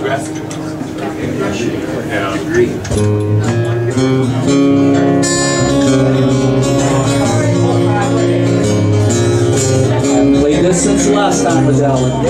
Played this since the last time with Alan.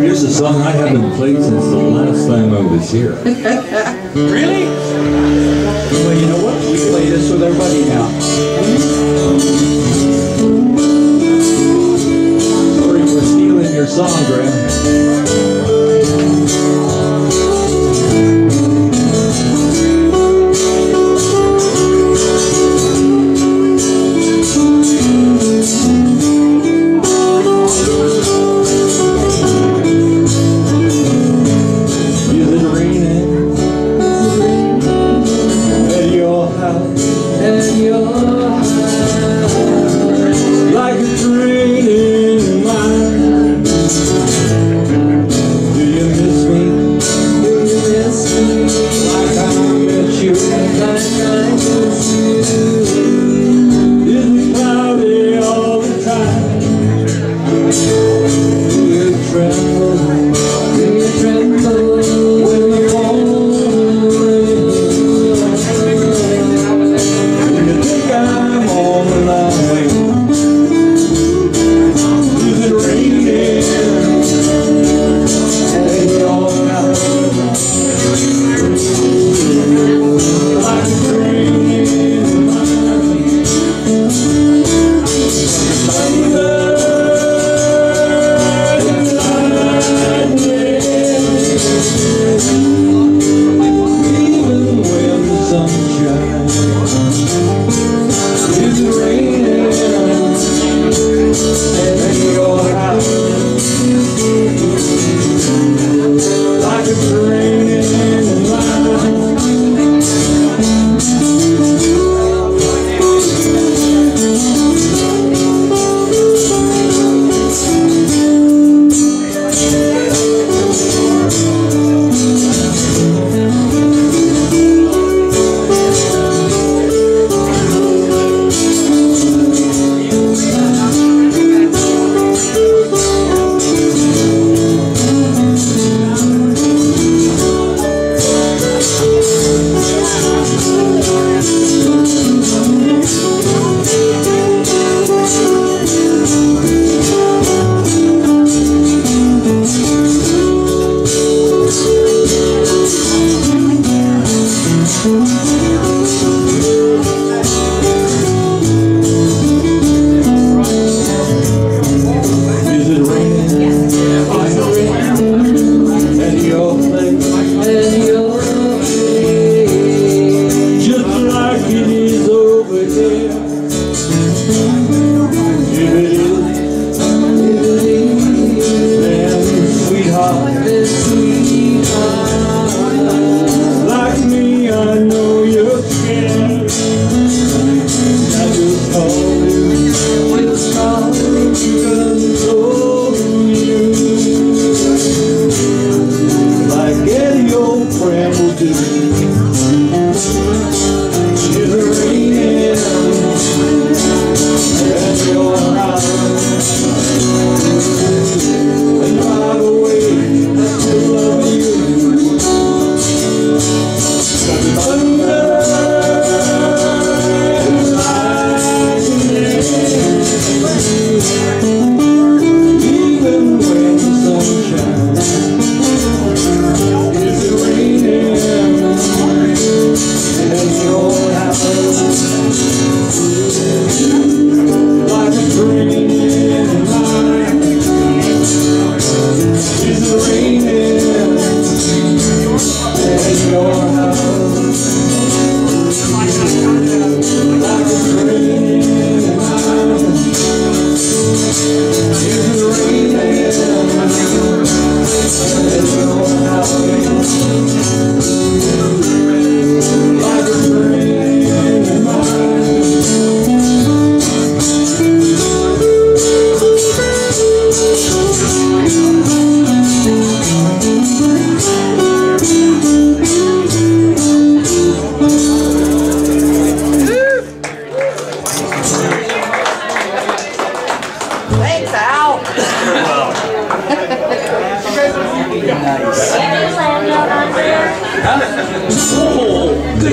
Here's a song I haven't played since the last time I was here. Really? Well, you know what? We play this with everybody now. Sorry for stealing your song, Graham.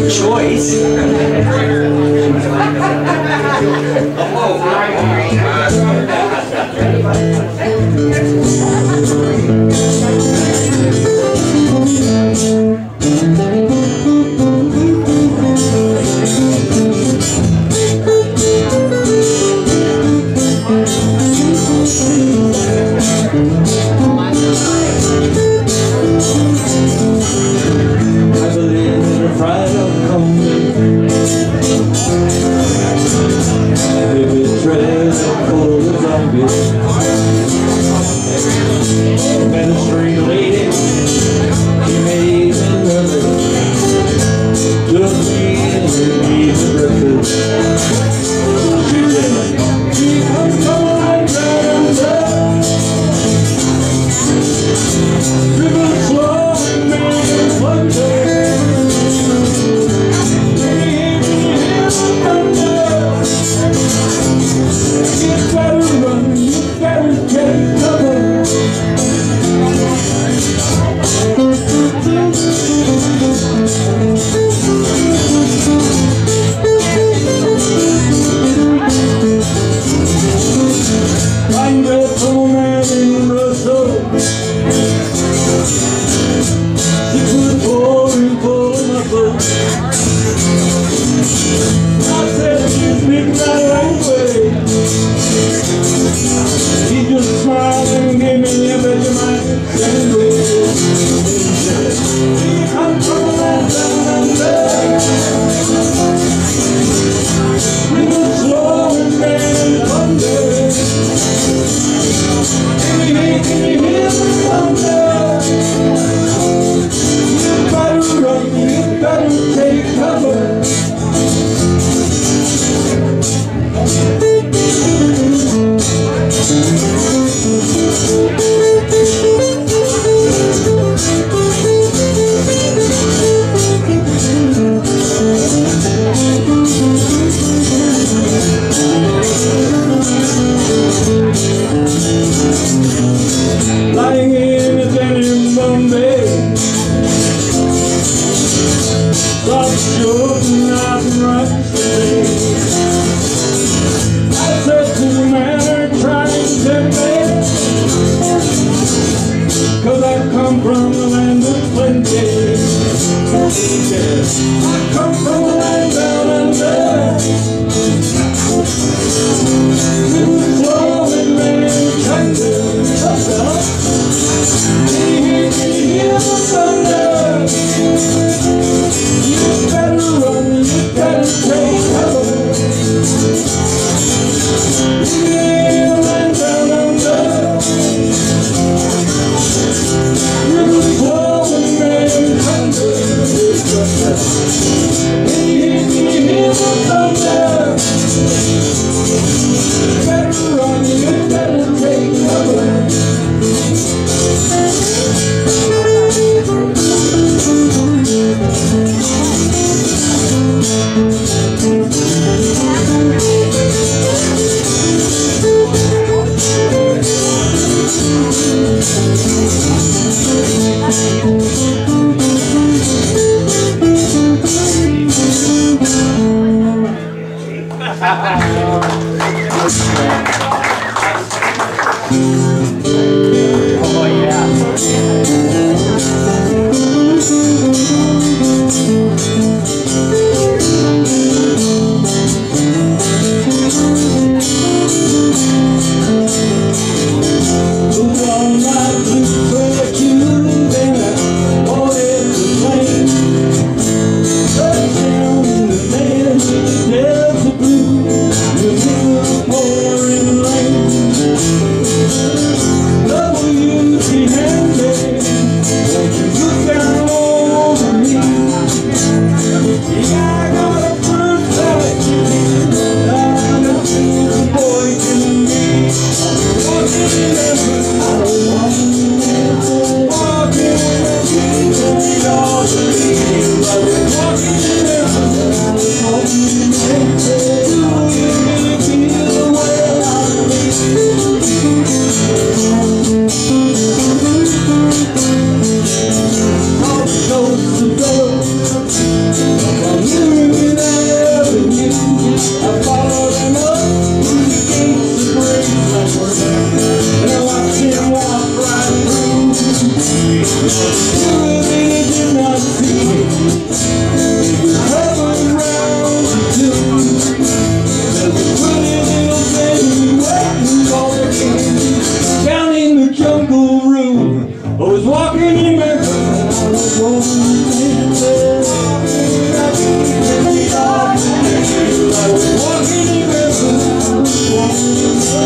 Choice. Ministry lady, she made a record. Took me and made a record. She said, she comes to my grandson. River flowing, making thunder. She gave me his thunder. Thank you.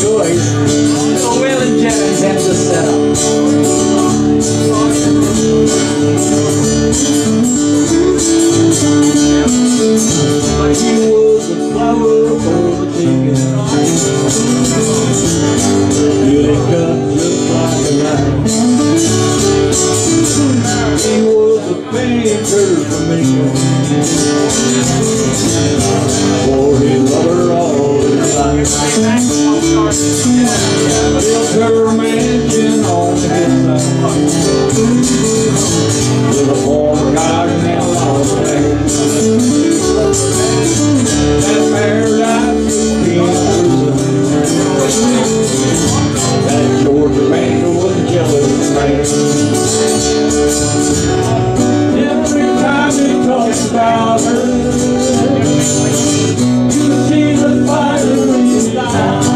choice. So Will and Jennings have to set up. But he was a flower overtaken. You look up, look like a light. He was a painter from Macon, for he loved her all his life. Built her mansion on the hillside with a warm garden and a lot of land. That paradise became a prison. That Georgia man was a jealous man. Every time he talks about her, you see the fire in his eyes.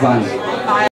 Fun.